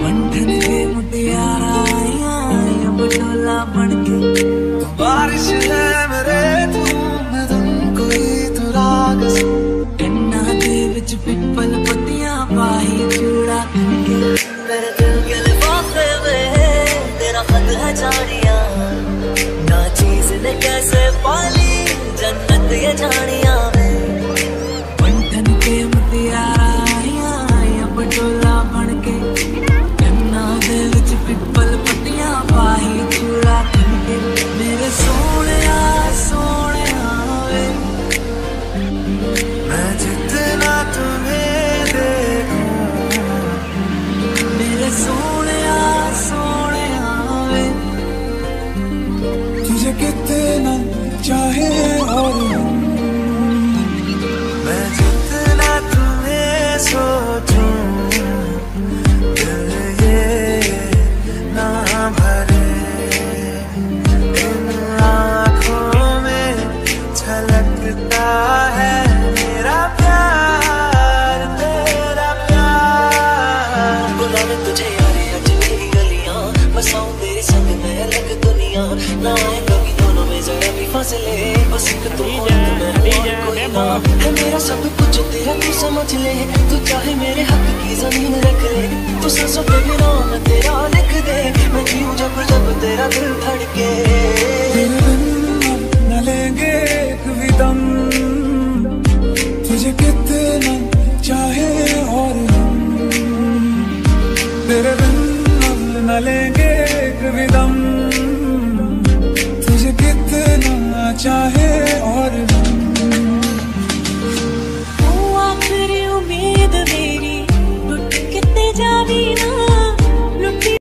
मंडन के मुटियारा आया अब डोला बनके बारिश है मेरे धूम धुन कोई तो राग गन्ना दे विच पिपल पत्तियां पाई चूड़ा करके मेरे दिल के लिफाफे में तेरा खत है जानिया ना चीज ने कैसे पाली जन्नत ये जानिया कितना चाहे और मैं जितना तुम्हें सोचूं दिल ये ना भरे इन आँखों में झलकता है तेरा प्यार बुलाने तुझे यारे आज मेरी गलियाँ बसाऊं तेरे संग में अलग दुनिया ना आए कभी फसले बस एक तू कोई ना है मेरा सब कुछ तेरा तू समझ ले तू चाहे मेरे हक की जमीन रख ले तू सांसों पे भी नाम तेरा लिख दे मैं जीऊँ जब जब तेरा दिल धड़के न लेंगे कभी दम तुझे कितना चाहे और तेरे बिन न लेंगे कभी दम चाहे और